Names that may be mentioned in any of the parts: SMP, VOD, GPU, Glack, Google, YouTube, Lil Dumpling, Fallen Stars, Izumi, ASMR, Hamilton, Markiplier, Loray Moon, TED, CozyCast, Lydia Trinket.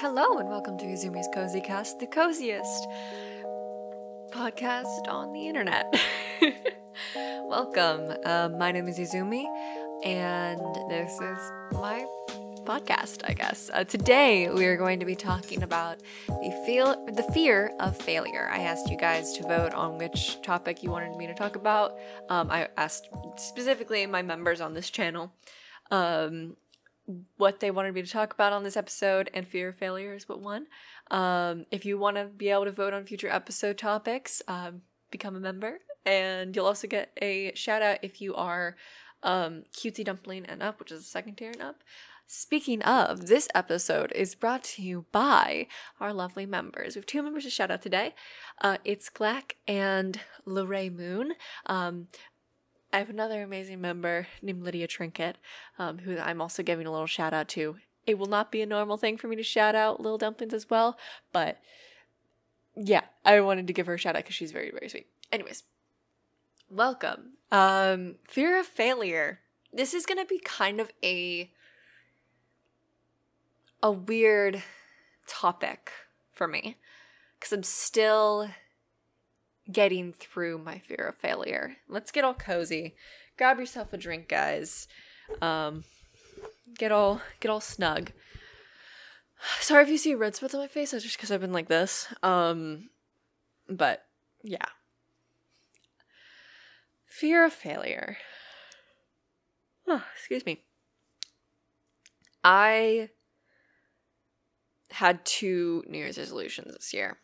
Hello and welcome to Izumi's CozyCast, the coziest podcast on the internet. Welcome. My name is Izumi and this is my podcast, I guess. Today we are going to be talking about the fear of failure. I asked you guys to vote on which topic you wanted me to talk about. I asked specifically my members on this channel what they wanted me to talk about on this episode, and fear of failure is what won. If you want to be able to vote on future episode topics, become a member, and you'll also get a shout out if you are cutesy dumpling and up, which is the second tier and up. Speaking of, this episode is brought to you by our lovely members. We have two members to shout out today. It's Glack and Loray Moon. I have another amazing member named Lydia Trinket, who I'm also giving a little shout out to. It will not be a normal thing for me to shout out Little Dumplings as well, but yeah, I wanted to give her a shout out because she's very, very sweet. Anyways, welcome. Fear of failure. This is going to be kind of a weird topic for me because I'm still getting through my fear of failure. Let's get all cozy. Grab yourself a drink, guys. Get all snug. Sorry if you see red spots on my face. That's just because I've been like this. But yeah. Fear of failure. Oh, excuse me. I had two New Year's resolutions this year,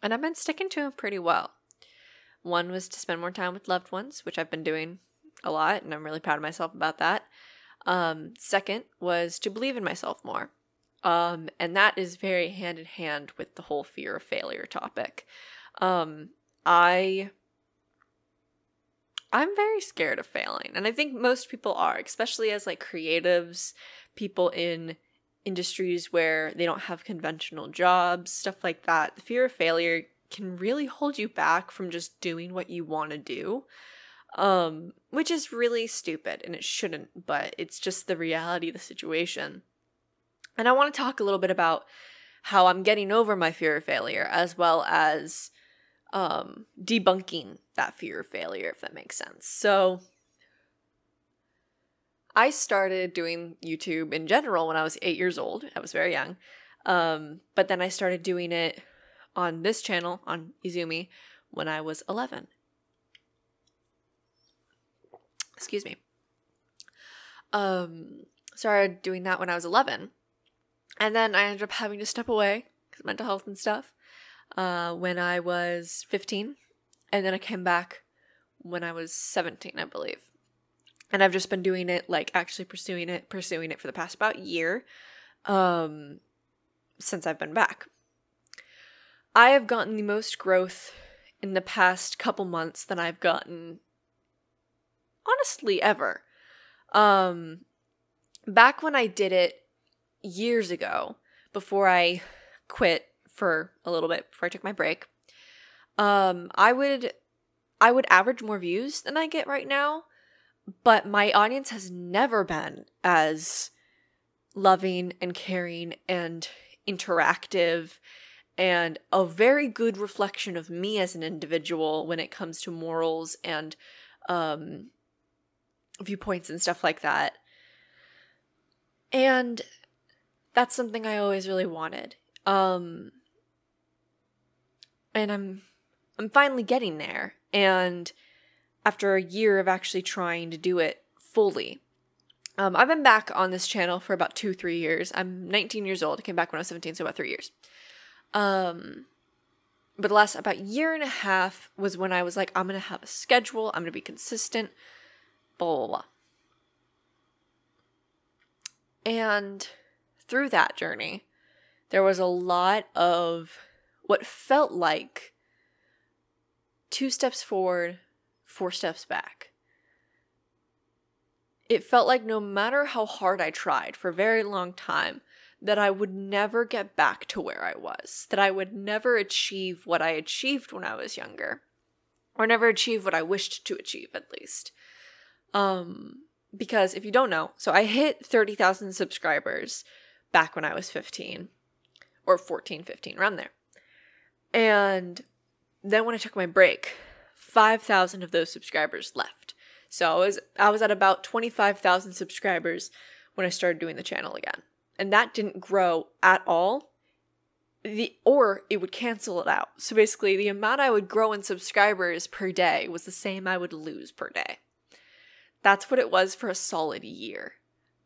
and I've been sticking to them pretty well. One was to spend more time with loved ones, which I've been doing a lot, and I'm really proud of myself about that. Second was to believe in myself more. And that is very hand in hand with the whole fear of failure topic. I'm very scared of failing, and I think most people are, especially as like creatives, people in industries where they don't have conventional jobs, stuff like that. The fear of failure can really hold you back from just doing what you want to do, which is really stupid, and it shouldn't, but it's just the reality of the situation. And I want to talk a little bit about how I'm getting over my fear of failure, as well as debunking that fear of failure, if that makes sense. So I started doing YouTube in general when I was 8 years old. I was very young. But then I started doing it on this channel, on Izumi, when I was 11. Excuse me. Started doing that when I was 11. And then I ended up having to step away, because mental health and stuff, when I was 15. And then I came back when I was 17, I believe. And I've just been doing it, like actually pursuing it for the past about year, since I've been back. I have gotten the most growth in the past couple months than I've gotten, honestly, ever. Back when I did it years ago, before I quit for a little bit, before I took my break, I would average more views than I get right now. But my audience has never been as loving and caring and interactive, and a very good reflection of me as an individual when it comes to morals and viewpoints and stuff like that. And that's something I always really wanted. And I'm finally getting there. And after a year of actually trying to do it fully. I've been back on this channel for about 2-3 years. I'm 19 years old. I came back when I was 17, so about 3 years. But the last about year and a half was when I was like, I'm going to have a schedule. I'm going to be consistent. Blah, blah, blah. And through that journey, there was a lot of what felt like 2 steps forward, 4 steps back. It felt like no matter how hard I tried for a very long time, that I would never get back to where I was, that I would never achieve what I achieved when I was younger, or never achieve what I wished to achieve, at least. Because if you don't know, so I hit 30,000 subscribers back when I was 15. or 14, 15, around there. And then when I took my break, 5,000 of those subscribers left. So I was at about 25,000 subscribers when I started doing the channel again. And that didn't grow at all, or it would cancel it out. So basically, the amount I would grow in subscribers per day was the same I would lose per day. That's what it was for a solid year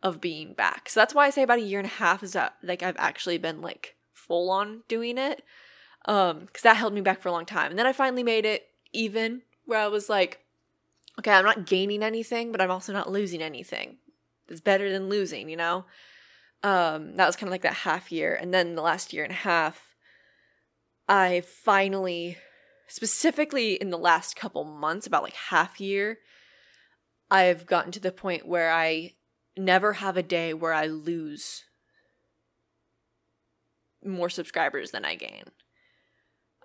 of being back. So that's why I say about a year and a half is that, like, I've actually been, like, full on doing it. Because that held me back for a long time. And then I finally made it even, where I was like, okay, I'm not gaining anything, but I'm also not losing anything. It's better than losing, you know? That was kind of like that half year. And then the last year and a half, I finally, specifically in the last couple months, about like half year, I've gotten to the point where I never have a day where I lose more subscribers than I gain.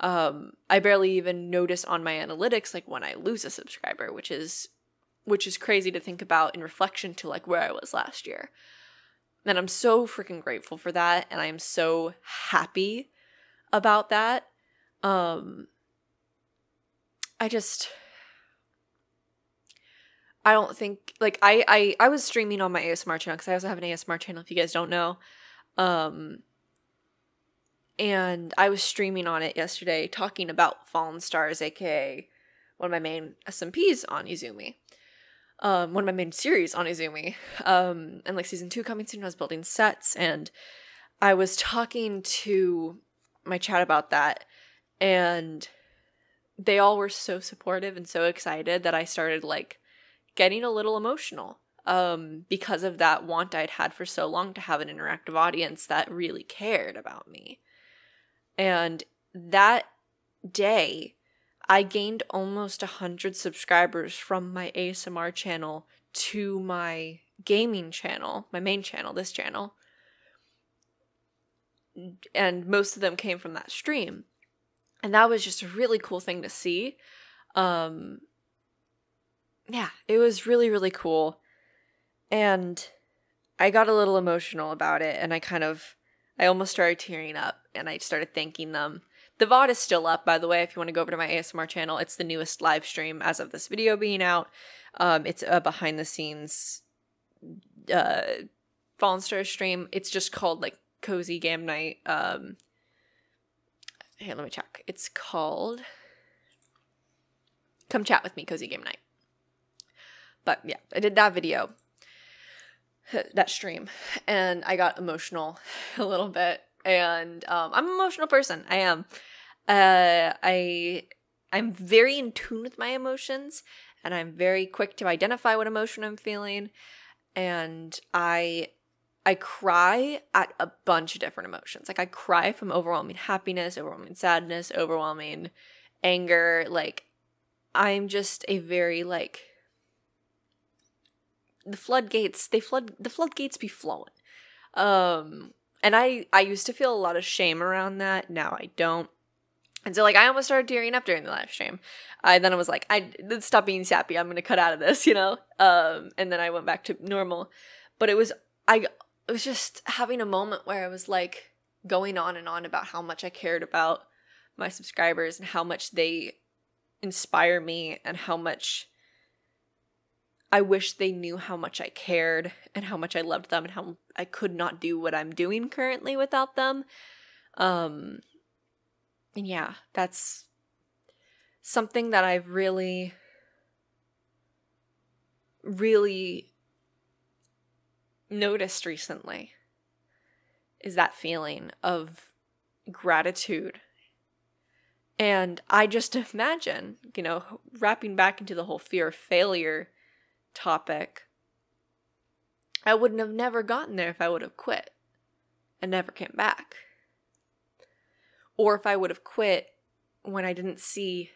I barely even notice on my analytics, like, when I lose a subscriber, which is crazy to think about in reflection to, like, where I was last year. And I'm so freaking grateful for that, and I am so happy about that. I don't think, like, I was streaming on my ASMR channel, because I also have an ASMR channel, if you guys don't know. And I was streaming on it yesterday, talking about Fallen Stars, aka one of my main SMPs on Izumi. One of my main series on Izumi, and like season 2 coming soon. I was building sets, and I was talking to my chat about that, and they all were so supportive and so excited that I started, like, getting a little emotional, because of that want I'd had for so long to have an interactive audience that really cared about me. And that day, I gained almost 100 subscribers from my ASMR channel to my gaming channel, my main channel, this channel. And most of them came from that stream. And that was just a really cool thing to see. Yeah, it was really, really cool. And I got a little emotional about it, and I almost started tearing up, and I started thanking them. The VOD is still up, by the way, if you want to go over to my ASMR channel. It's the newest live stream as of this video being out. It's a behind-the-scenes Fallen Stars stream. It's just called, like, Cozy Game Night. Here, let me check. It's called Come Chat With Me, Cozy Game Night. But, yeah, I did that video, that stream, and I got emotional a little bit. And I'm an emotional person. I am. I'm very in tune with my emotions, and I'm very quick to identify what emotion I'm feeling. And I cry at a bunch of different emotions. Like, I cry from overwhelming happiness, overwhelming sadness, overwhelming anger. Like, I'm just a very, like, the floodgates be flowing. And I used to feel a lot of shame around that. Now I don't. And so, like, I almost started tearing up during the live stream. Then I was like, let's stop being sappy. I'm going to cut out of this, you know? And then I went back to normal. But it was just having a moment where I was, like, going on and on about how much I cared about my subscribers and how much they inspire me and how much I wish they knew how much I cared and how much I loved them and how I could not do what I'm doing currently without them. And yeah, that's something that I've really, really noticed recently, is that feeling of gratitude. And I just imagine, you know, wrapping back into the whole fear of failure topic, I wouldn't have never gotten there if I would have quit and never came back. Or if I would have quit when I didn't see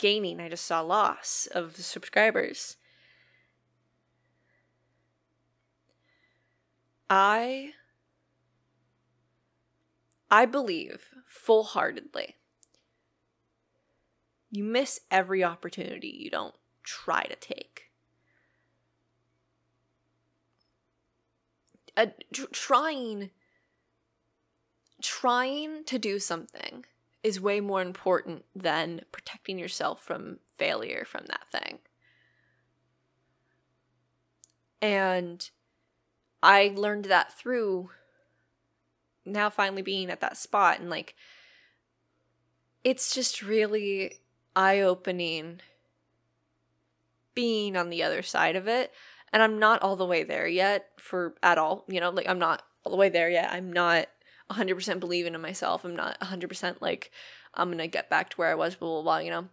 gaining, I just saw loss of subscribers. I believe full-heartedly you miss every opportunity you don't try to take. Trying trying to do something is way more important than protecting yourself from failure from that thing. And I learned that through now finally being at that spot, and like, it's just really eye-opening being on the other side of it. And I'm not all the way there yet at all, you know, like I'm not all the way there yet. I'm not 100% believing in myself. I'm not 100% like I'm going to get back to where I was, blah, blah, blah, you know.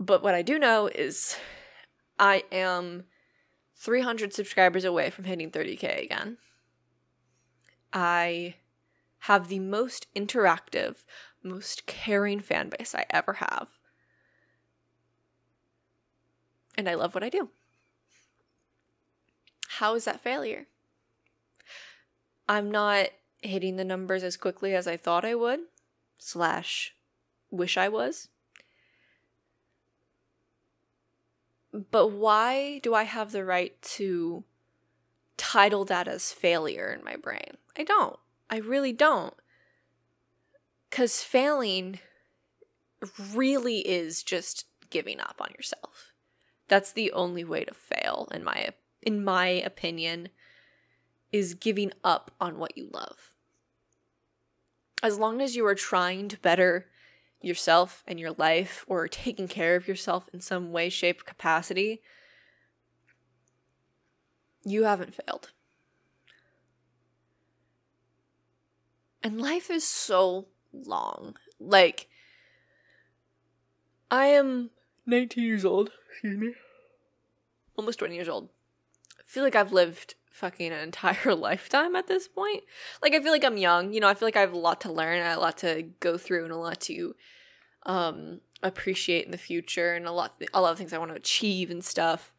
But what I do know is I am 300 subscribers away from hitting 30K again. I have the most interactive, most caring fan base I ever have. And I love what I do. How is that failure? I'm not hitting the numbers as quickly as I thought I would, / wish I was. But why do I have the right to title that as failure in my brain? I don't. I really don't. Because failing really is just giving up on yourself. That's the only way to fail, in my opinion, is giving up on what you love. As long as you are trying to better yourself and your life, or taking care of yourself in some way, shape, capacity, you haven't failed. And life is so long. Like, I am 19 years old, excuse me, almost 20 years old. I feel like I've lived fucking an entire lifetime at this point. Like, I feel like I'm young, you know. I feel like I have a lot to learn and a lot to go through and a lot to appreciate in the future, and a lot of things I want to achieve and stuff.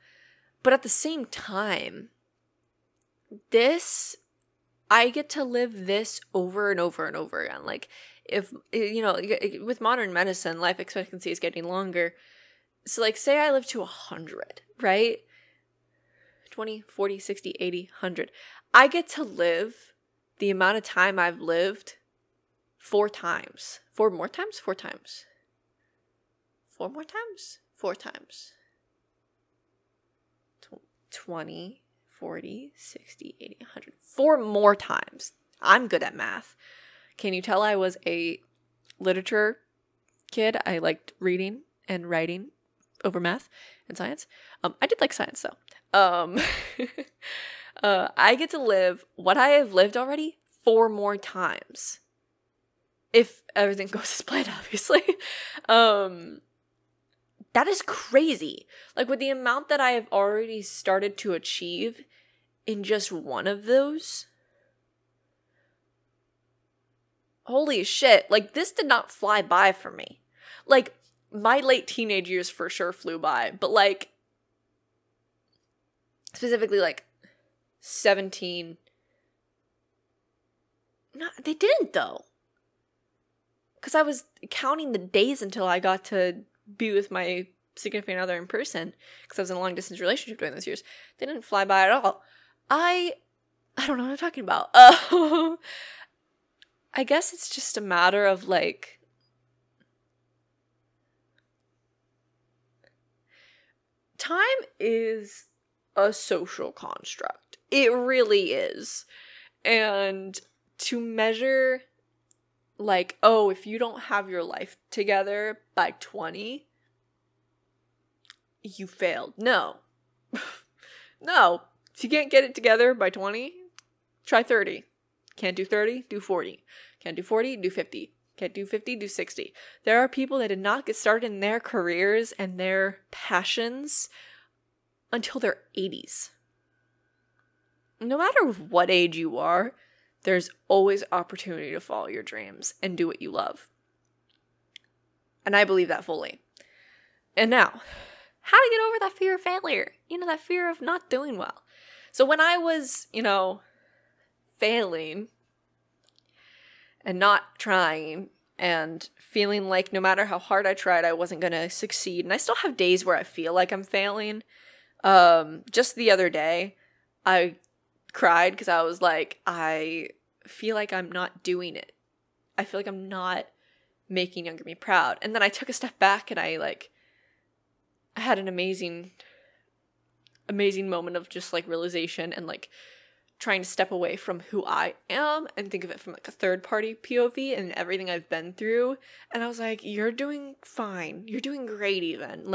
But at the same time, I get to live this over and over and over again. Like, if, you know, with modern medicine, life expectancy is getting longer. So like, say I live to 100, right? 20, 40, 60, 80, 100. I get to live the amount of time I've lived 4 times. 4 more times? 4 times. 4 more times? 4 times. 20, 40, 60, 80, 100. 4 more times. I'm good at math. Can you tell I was a literature kid? I liked reading and writing over math and science. I did like science though. I get to live what I have lived already 4 more times. If everything goes as planned, obviously. That is crazy. Like, with the amount that I have already started to achieve in just one of those. Holy shit. Like, this did not fly by for me. Like, my late teenage years for sure flew by, but like, specifically, like, 17. No, they didn't, though. Because I was counting the days until I got to be with my significant other in person. Because I was in a long-distance relationship during those years. They didn't fly by at all. I don't know what I'm talking about. I guess it's just a matter of, like, time is a social construct. It really is. And to measure, like, oh, if you don't have your life together by 20, you failed. No. No. If you can't get it together by 20, try 30. Can't do 30, do 40. Can't do 40, do 50. Can't do 50, do 60. There are people that did not get started in their careers and their passions until their 80s. No matter what age you are, there's always opportunity to follow your dreams and do what you love. And I believe that fully. And now, how to get over that fear of failure? You know, that fear of not doing well. So when I was, you know, failing and not trying and feeling like no matter how hard I tried, I wasn't going to succeed. And I still have days where I feel like I'm failing. Just the other day, I cried because I was like, I feel like I'm not doing it I feel like I'm not making younger me proud. And then I took a step back and I had an amazing moment of just realization and trying to step away from who I am and think of it from a third party POV and everything I've been through. And I was like, you're doing fine. You're doing great even.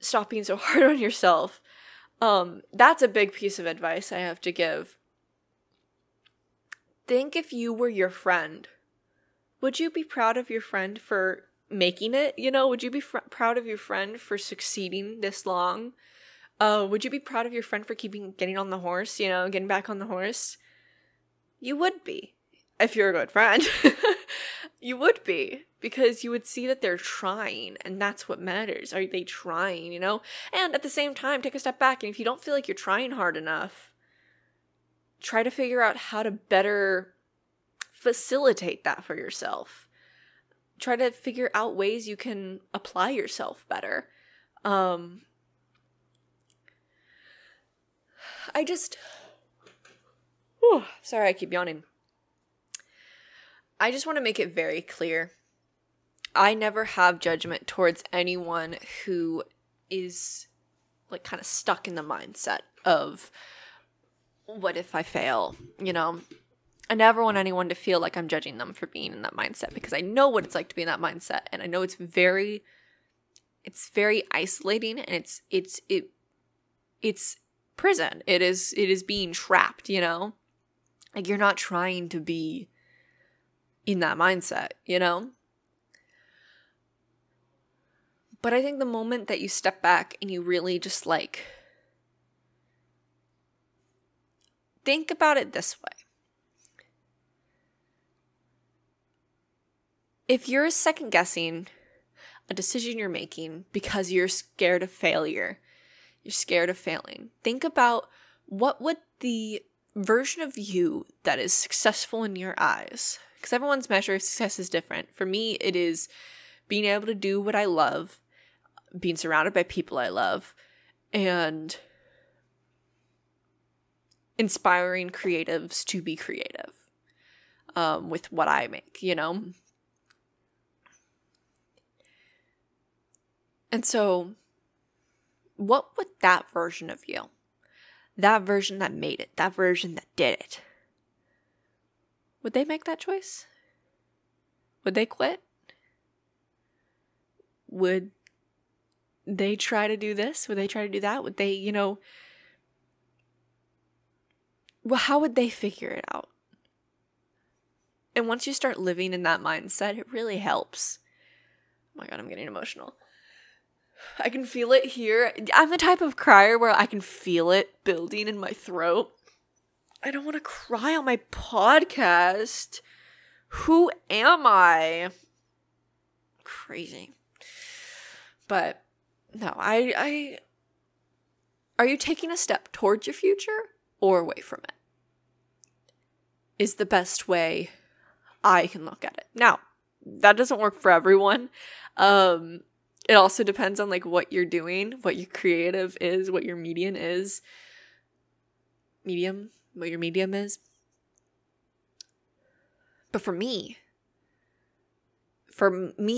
Stop being so hard on yourself. That's a big piece of advice I have to give. Think if you were your friend, would you be proud of your friend for making it? You know, would you be proud of your friend for succeeding this long? Would you be proud of your friend for getting on the horse, getting back on the horse? You would be, if you're a good friend. You would be, because you would see that they're trying, and that's what matters. Are they trying, And at the same time, take a step back, and if you don't feel like you're trying hard enough, try to figure out how to better facilitate that for yourself. Try to figure out ways you can apply yourself better. Sorry, I keep yawning. I just want to make it very clear. I never have judgment towards anyone who is kind of stuck in the mindset of what if I fail, I never want anyone to feel like I'm judging them for being in that mindset, because I know what it's like to be in that mindset, and I know it's very isolating, and it's prison. It is being trapped, you're not trying to be in that mindset, But I think the moment that you step back and you really just think about it this way. If you're second guessing a decision you're making because you're scared of failure, you're scared of failing, think about what would the version of you that is successful in your eyes, because everyone's measure of success is different. For me, it is being able to do what I love, being surrounded by people I love, and inspiring creatives to be creative with what I make, And so what would that version of you, that version that made it, that version that did it, would they make that choice? Would they quit? Would they try to do this? Would they try to do that? Would they, how would they figure it out? And once you start living in that mindset, it really helps. Oh my God, I'm getting emotional. I can feel it here. I'm the type of crier where I can feel it building in my throat. I don't want to cry on my podcast. Who am I? Crazy. But no, I are you taking a step towards your future or away from it? Is the best way I can look at it. Now, that doesn't work for everyone. It also depends on what you're doing, what your creative is, what your medium is. What your medium is. But for me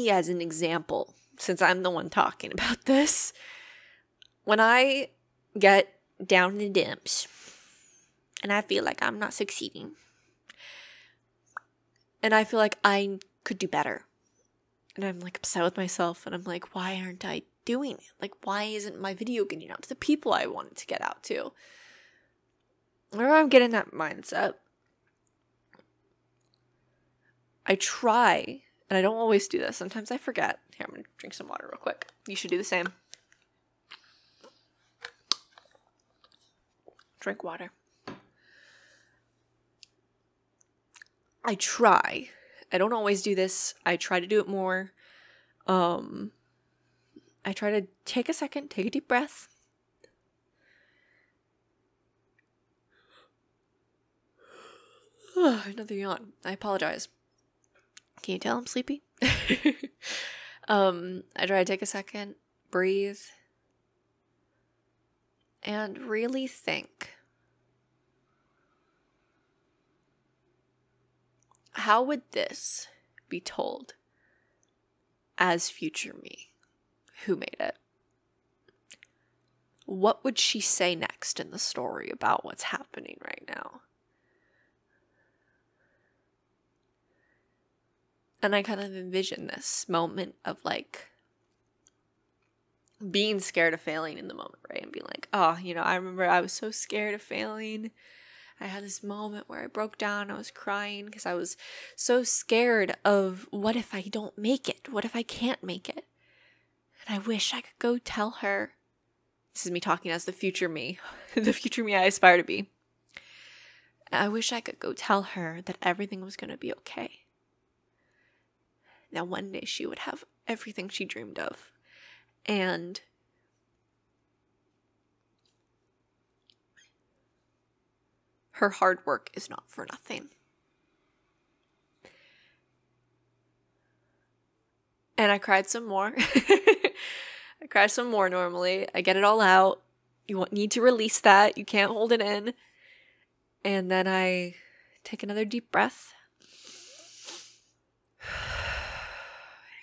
as an example, since I'm the one talking about this, when I get down in the dumps and I feel like I'm not succeeding and I feel like I could do better and I'm upset with myself and I'm why aren't I doing it? Why isn't my video getting out to the people I wanted to get out to? Whenever I'm getting that mindset, I try, and I don't always do this. Sometimes I forget. Here, I'm going to drink some water real quick. You should do the same. Drink water. I try. I don't always do this. I try to do it more. I try to take a second, take a deep breath. Another yawn. I apologize. Can you tell I'm sleepy? I try to take a second, breathe, and really think. how would this be told as future me who made it? What would she say next in the story about what's happening right now? And I kind of envision this moment of like being scared of failing in the moment, right? And being like, oh, you know, I remember I was so scared of failing. I had this moment where I broke down. I was crying because I was so scared of what if I don't make it? What if I can't make it? And I wish I could go tell her. This is me talking as the future me, the future me I aspire to be. I wish I could go tell her that everything was going to be okay. Now one day she would have everything she dreamed of. And her hard work is not for nothing. And I cried some more. I cried some more normally. I get it all out. You need to release that. You can't hold it in. And then I take another deep breath.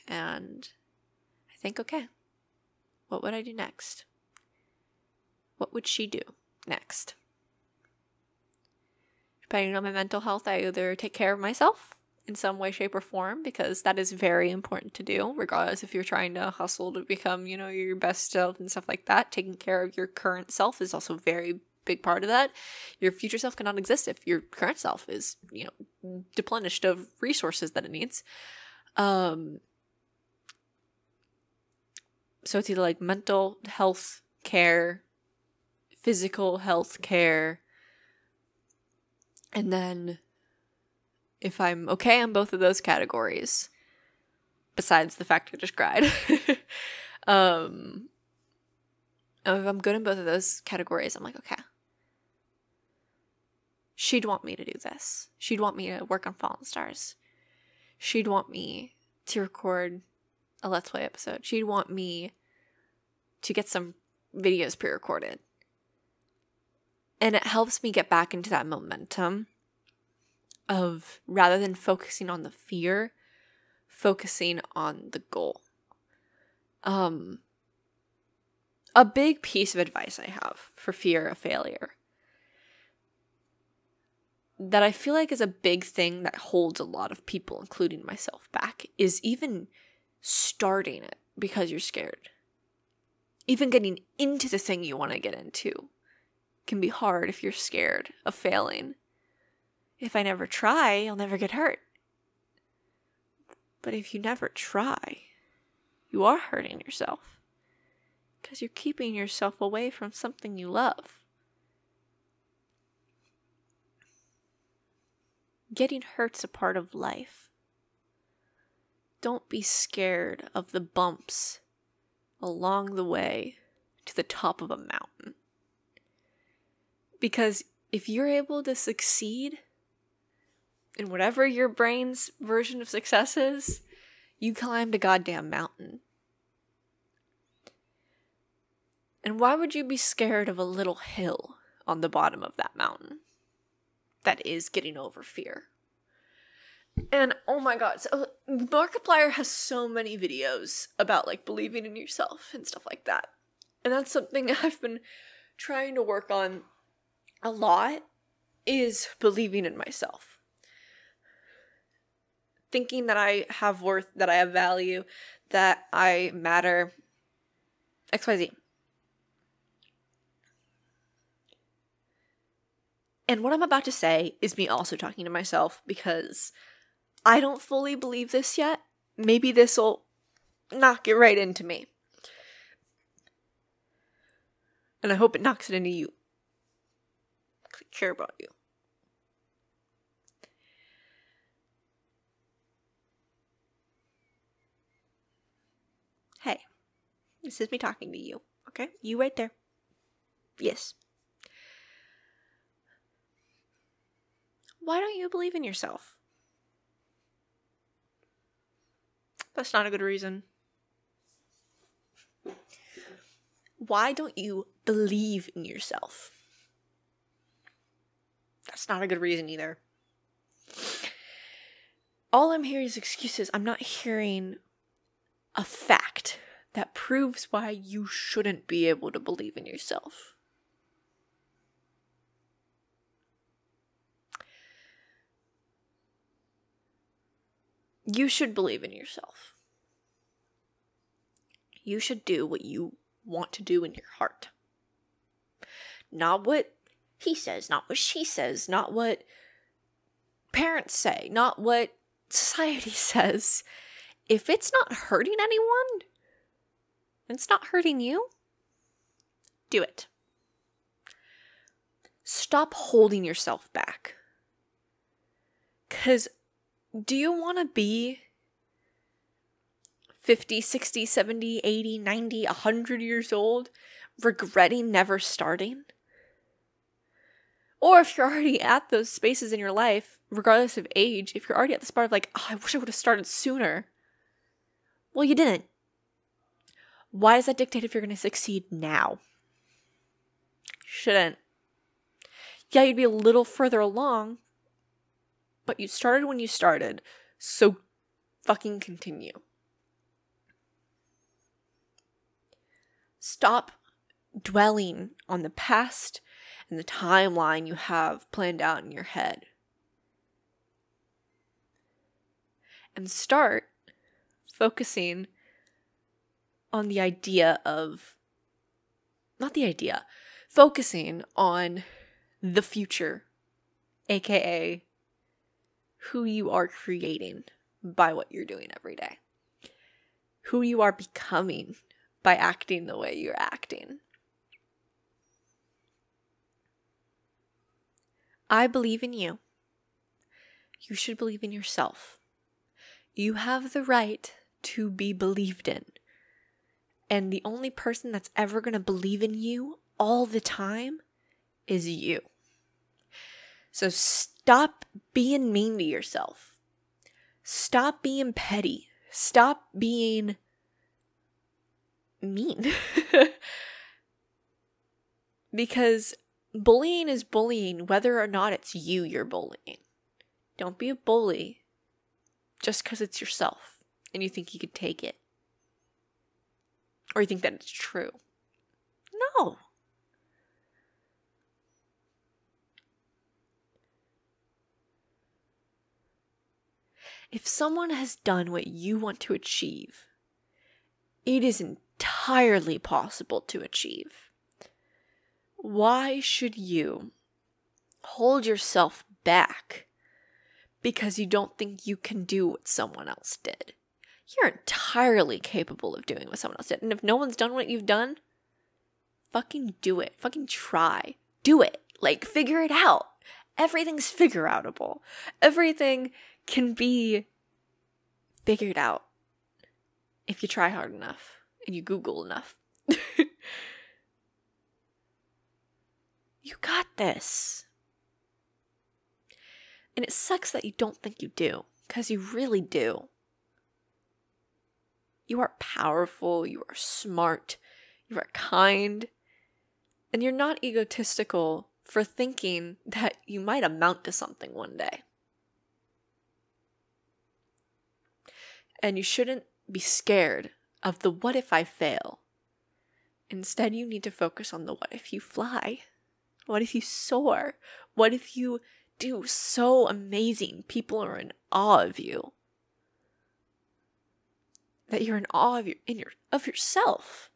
And I think, okay, what would I do next? What would she do next? Depending on my mental health, I either take care of myself in some way, shape, or form, because that is very important to do, regardless if you're trying to hustle to become, you know, your best self and stuff like that. Taking care of your current self is also a very big part of that. Your future self cannot exist if your current self is, you know, deplenished of resources that it needs. So it's either like mental health care, physical health care, and then if I'm okay on both of those categories, besides the fact I just cried, if I'm good in both of those categories, I'm like, okay. She'd want me to do this. She'd want me to work on Fallen Stars. She'd want me to record a Let's Play episode. She'd want me to get some videos pre-recorded. And it helps me get back into that momentum of, rather than focusing on the fear, focusing on the goal. A big piece of advice I have for fear of failure that I feel like is a big thing that holds a lot of people, including myself, back is even starting it because you're scared. Even getting into the thing you want to get into can be hard if you're scared of failing. If I never try, I'll never get hurt. But if you never try, you are hurting yourself because you're keeping yourself away from something you love. Getting hurt's a part of life. Don't be scared of the bumps along the way to the top of a mountain. Because if you're able to succeed in whatever your brain's version of success is, you climbed a goddamn mountain. And why would you be scared of a little hill on the bottom of that mountain? That is getting over fear. And oh my god, so Markiplier has so many videos about like believing in yourself and stuff like that. And that's something I've been trying to work on a lot, is believing in myself. Thinking that I have worth, that I have value, that I matter, XYZ. And what I'm about to say is me also talking to myself because I don't fully believe this yet. Maybe this will knock it right into me. And I hope it knocks it into you. I care about you. Hey, this is me talking to you, okay? You right there. Yes. Why don't you believe in yourself? That's not a good reason. Why don't you believe in yourself? That's not a good reason either. all I'm hearing is excuses. I'm not hearing a fact that proves why you shouldn't be able to believe in yourself. You should believe in yourself. You should do what you want to do in your heart. Not what he says, not what she says, not what parents say, not what society says. If it's not hurting anyone, and it's not hurting you, do it. Stop holding yourself back. 'Cause do you want to be 50, 60, 70, 80, 90, 100 years old, regretting never starting? Or if you're already at those spaces in your life, regardless of age, if you're already at the spot of like, oh, I wish I would have started sooner. Well, you didn't. Why does that dictate if you're going to succeed now? Shouldn't. Yeah, you'd be a little further along, but you started when you started, so fucking continue. Stop dwelling on the past and the timeline you have planned out in your head. And start focusing on the idea of, not the idea, focusing on the future, aka who you are creating by what you're doing every day. Who you are becoming by acting the way you're acting. I believe in you. You should believe in yourself. You have the right to be believed in. And the only person that's ever going to believe in you all the time is you. So stop being mean to yourself. Stop being petty. Stop being mean. Because bullying is bullying whether or not it's you're bullying. Don't be a bully just because it's yourself and you think you could take it. Or you think that it's true. No. If someone has done what you want to achieve, it is entirely possible to achieve. Why should you hold yourself back because you don't think you can do what someone else did? You're entirely capable of doing what someone else did. And if no one's done what you've done, fucking do it. Fucking try. Do it. Like, figure it out. Everything's figure outable. Everything can be figured out if you try hard enough and you Google enough. You got this. And it sucks that you don't think you do, because you really do. You are powerful, you are smart, you are kind, and you're not egotistical for thinking that you might amount to something one day. And you shouldn't be scared of the what if I fail. Instead, you need to focus on the what if you fly? What if you soar? What if you do so amazing? People are in awe of you. That you're in awe of yourself.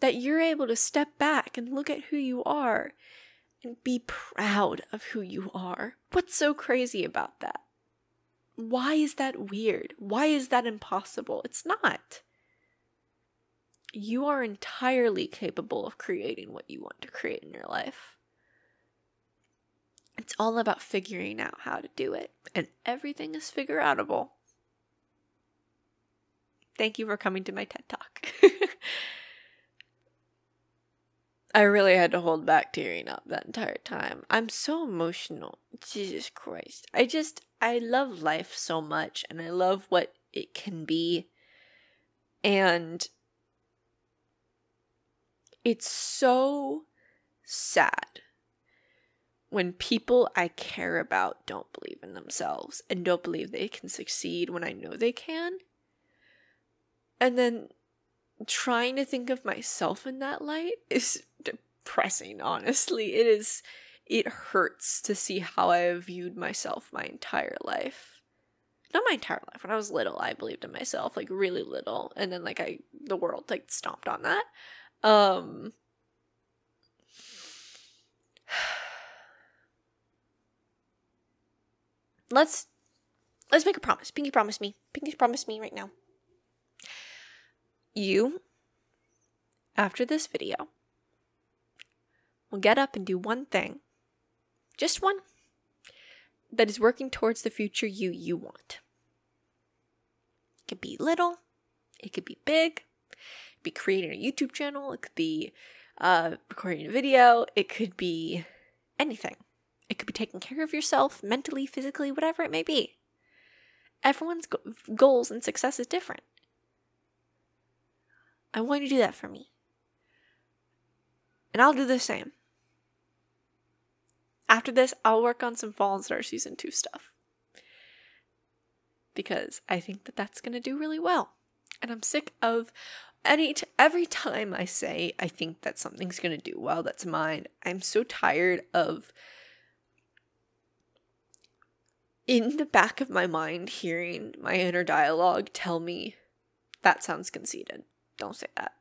That you're able to step back and look at who you are and be proud of who you are. What's so crazy about that? Why is that weird? Why is that impossible? It's not. You are entirely capable of creating what you want to create in your life. It's all about figuring out how to do it, and everything is figure outable. Thank you for coming to my TED Talk. I really had to hold back tearing up that entire time. I'm so emotional. Jesus Christ. I love life so much, and I love what it can be. And it's so sad when people I care about don't believe in themselves and don't believe they can succeed when I know they can. And then trying to think of myself in that light is depressing, honestly. It is, it hurts to see how I have viewed myself my entire life. Not my entire life. When I was little, I believed in myself, like really little. And then like the world like stomped on that. Let's make a promise. Pinky promise me. Pinky promise me right now. You, after this video, will get up and do one thing, just one, that is working towards the future you want. It could be little, it could be big, it could be creating a YouTube channel, it could be recording a video, it could be anything. It could be taking care of yourself, mentally, physically, whatever it may be. Everyone's goals and success is different. I want you to do that for me. And I'll do the same. After this, I'll work on some Fallen Stars Season 2 stuff. Because I think that that's going to do really well. And I'm sick of every time I say I think that something's going to do well that's mine, I'm so tired of in the back of my mind hearing my inner dialogue tell me, that sounds conceited. Don't say that.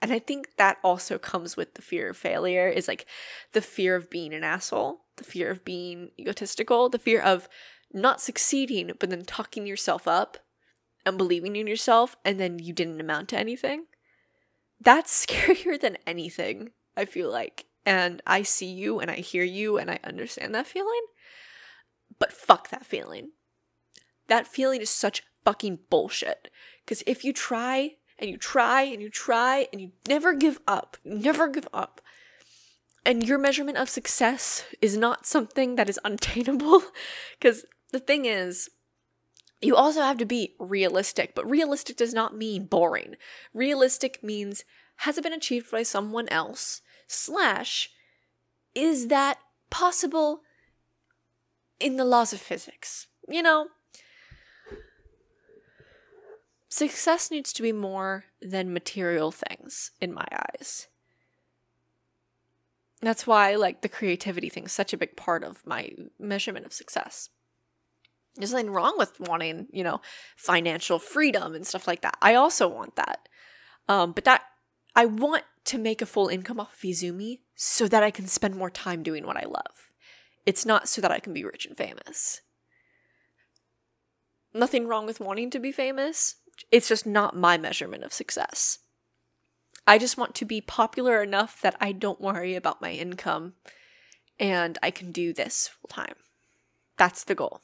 And I think that also comes with the fear of failure, is like the fear of being an asshole, the fear of being egotistical, the fear of not succeeding, but then talking yourself up and believing in yourself, and then you didn't amount to anything. That's scarier than anything, I feel like. And I see you and I hear you and I understand that feeling, but fuck that feeling. That feeling is such fucking bullshit. Because if you try and you try and you try and you never give up, never give up, and your measurement of success is not something that is untainable, because the thing is, you also have to be realistic, but realistic does not mean boring. Realistic means, has it been achieved by someone else? / is that possible in the laws of physics? You know? Success needs to be more than material things, in my eyes. That's why, like, the creativity thing is such a big part of my measurement of success. There's nothing wrong with wanting, you know, financial freedom and stuff like that. I also want that. But that, I want to make a full income off of Izumi so that I can spend more time doing what I love. It's not so that I can be rich and famous. Nothing wrong with wanting to be famous. It's just not my measurement of success. I just want to be popular enough that I don't worry about my income and I can do this full time. That's the goal.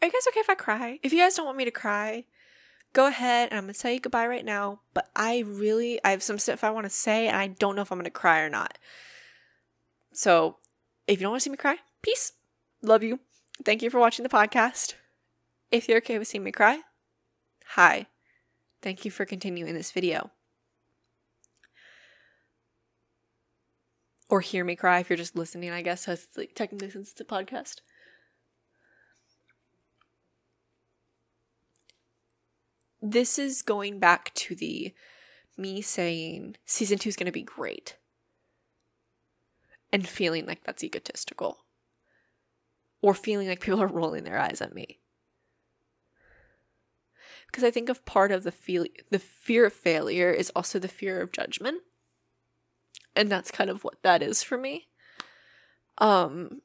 Are you guys okay if I cry? If you guys don't want me to cry, go ahead and I'm going to tell you goodbye right now. But I have some stuff I want to say and I don't know if I'm going to cry or not. So if you don't want to see me cry, peace. Love you. Thank you for watching the podcast. If you're okay with seeing me cry, hi. Thank you for continuing this video. Or hear me cry if you're just listening, I guess. So technically, since it's a podcast. This is going back to the me saying season 2 is going to be great. And feeling like that's egotistical. Or feeling like people are rolling their eyes at me. Because I think of part of the fear of failure is also the fear of judgment. And that's kind of what that is for me. No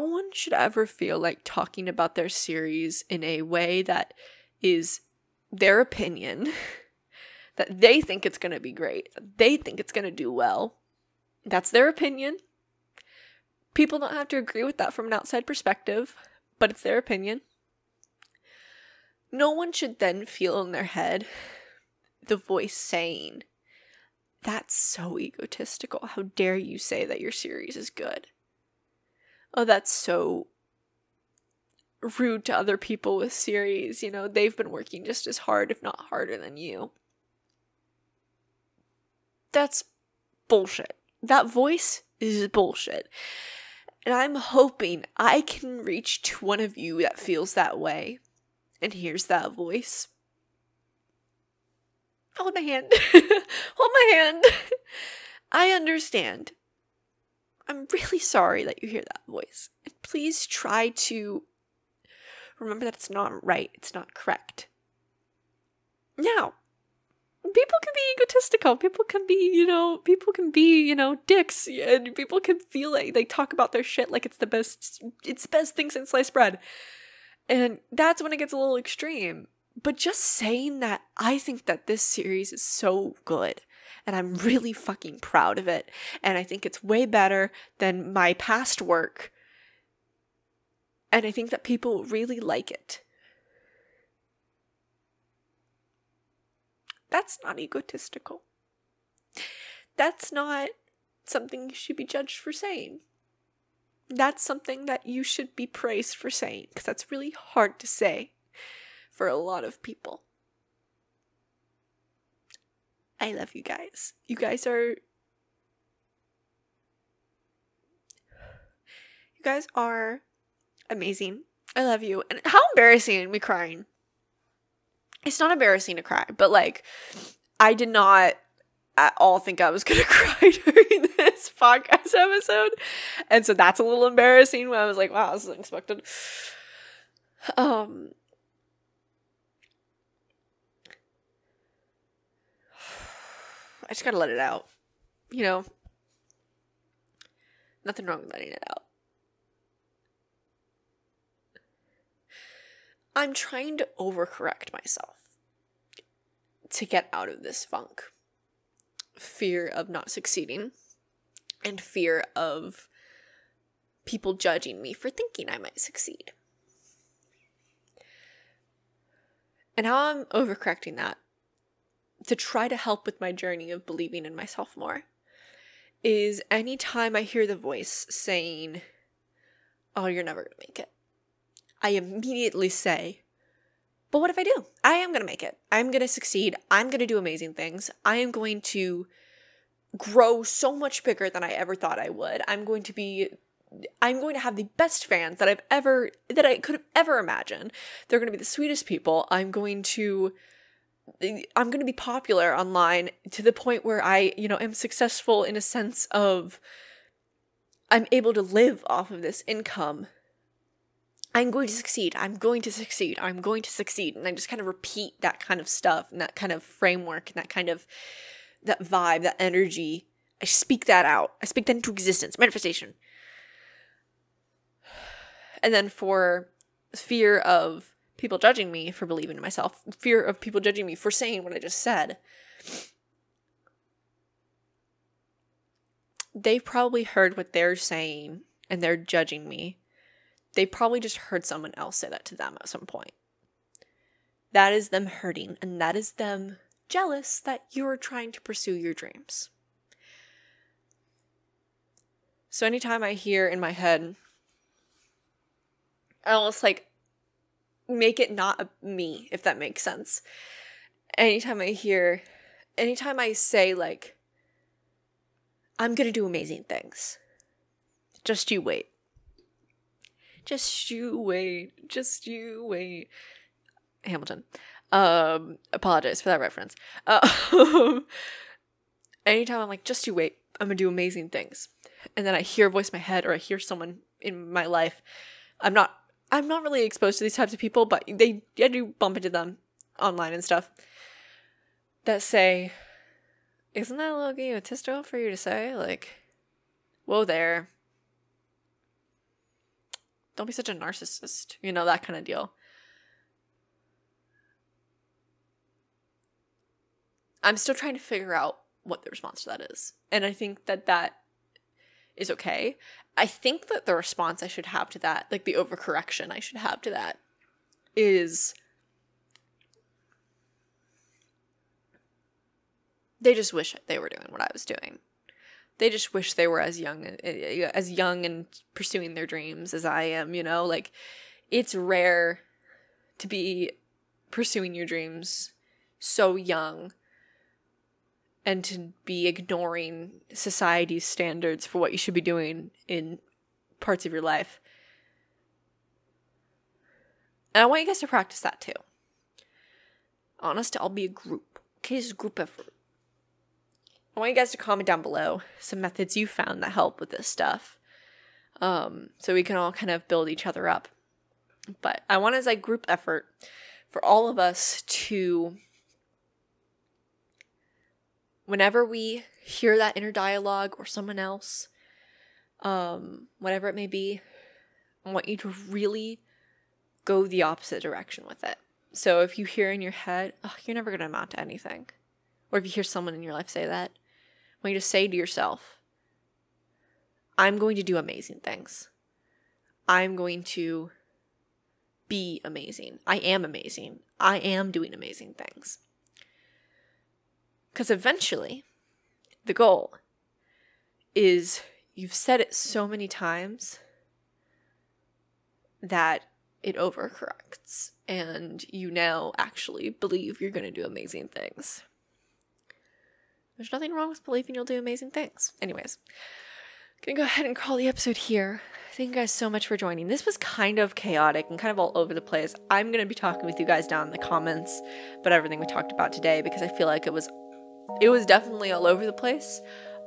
one should ever feel like talking about their series in a way that is their opinion, that they think it's going to be great, that they think it's going to do well. That's their opinion. People don't have to agree with that from an outside perspective, but it's their opinion. No one should then feel in their head the voice saying, that's so egotistical. How dare you say that your series is good? Oh, that's so rude to other people with series. You know, they've been working just as hard, if not harder, than you. That's bullshit. That voice is bullshit. And I'm hoping I can reach to one of you that feels that way and hears that voice. Hold my hand. Hold my hand. I understand. I'm really sorry that you hear that voice. And please try to remember that it's not right. It's not correct. Now, people can be egotistical. People can be, you know, dicks. And people can feel like they talk about their shit like it's the best thing since sliced bread. And that's when it gets a little extreme. But just saying that, I think that this series is so good, and I'm really fucking proud of it, and I think it's way better than my past work, and I think that people really like it. That's not egotistical. That's not something you should be judged for saying. That's something that you should be praised for saying, because that's really hard to say for a lot of people. I love you guys. You guys are... you guys are amazing. I love you. And how embarrassing, me crying. It's not embarrassing to cry, but like, I did not at all think I was gonna cry during this podcast episode. And so that's a little embarrassing when I was like, wow, this is unexpected. I just gotta let it out, you know? Nothing wrong with letting it out. I'm trying to overcorrect myself to get out of this funk. Fear of not succeeding and fear of people judging me for thinking I might succeed. And how I'm overcorrecting that, to try to help with my journey of believing in myself more, is anytime I hear the voice saying, oh, you're never gonna make it, I immediately say, but what if I do? I am gonna make it. I'm gonna succeed. I'm gonna do amazing things. I am going to grow so much bigger than I ever thought I would. I'm going to have the best fans that I could have ever imagined. They're gonna be the sweetest people. I'm going to be popular online to the point where I, you know, am successful in a sense of I'm able to live off of this income. I'm going to succeed. I'm going to succeed. I'm going to succeed. And I just kind of repeat that kind of stuff and that kind of framework and that vibe, that energy. I speak that out. I speak that into existence, manifestation. And then for fear of people judging me for believing in myself, fear of people judging me for saying what I just said, they've probably heard what they're saying and they're judging me. They probably just heard someone else say that to them at some point. That is them hurting, and that is them jealous that you're trying to pursue your dreams. So anytime I hear in my head, I almost like make it not me, if that makes sense. Anytime I say, like, I'm gonna do amazing things, just you wait. Just you wait. Just you wait. Hamilton. Apologize for that reference. Anytime I'm like, just you wait, I'm gonna do amazing things, and then I hear a voice in my head, or I hear someone in my life, I'm not really exposed to these types of people, but I do bump into them online and stuff, that say, isn't that a little egotistical for you to say? Like, whoa there. Don't be such a narcissist. You know, that kind of deal. I'm still trying to figure out what the response to that is. And I think that that is okay. I think that the response I should have to that, like the overcorrection I should have to that, is they just wish they were doing what I was doing. They just wish they were as young and pursuing their dreams as I am, you know? Like, it's rare to be pursuing your dreams so young and to be ignoring society's standards for what you should be doing in parts of your life. And I want you guys to practice that too. I want us to all be a group. Okay, it's a group effort. I want you guys to comment down below some methods you found that help with this stuff. So we can all kind of build each other up. But I want as a group effort for all of us to, whenever we hear that inner dialogue or someone else, whatever it may be, I want you to really go the opposite direction with it. So if you hear in your head, oh, you're never going to amount to anything. Or if you hear someone in your life say that, I want you to say to yourself, I'm going to do amazing things. I'm going to be amazing. I am amazing. I am doing amazing things. Because eventually, the goal is, you've said it so many times that it overcorrects and you now actually believe you're going to do amazing things. There's nothing wrong with believing you'll do amazing things. Anyways, I'm going to go ahead and call the episode here. Thank you guys so much for joining. This was kind of chaotic and kind of all over the place. I'm going to be talking with you guys down in the comments about everything we talked about today, because I feel like it was definitely all over the place.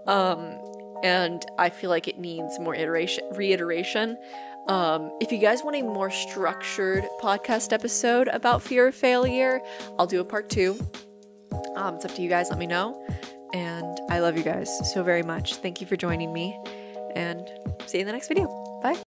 And I feel like it needs more reiteration. If you guys want a more structured podcast episode about fear of failure, I'll do a part 2. It's up to you guys. Let me know. And I love you guys so very much. Thank you for joining me, and see you in the next video. Bye.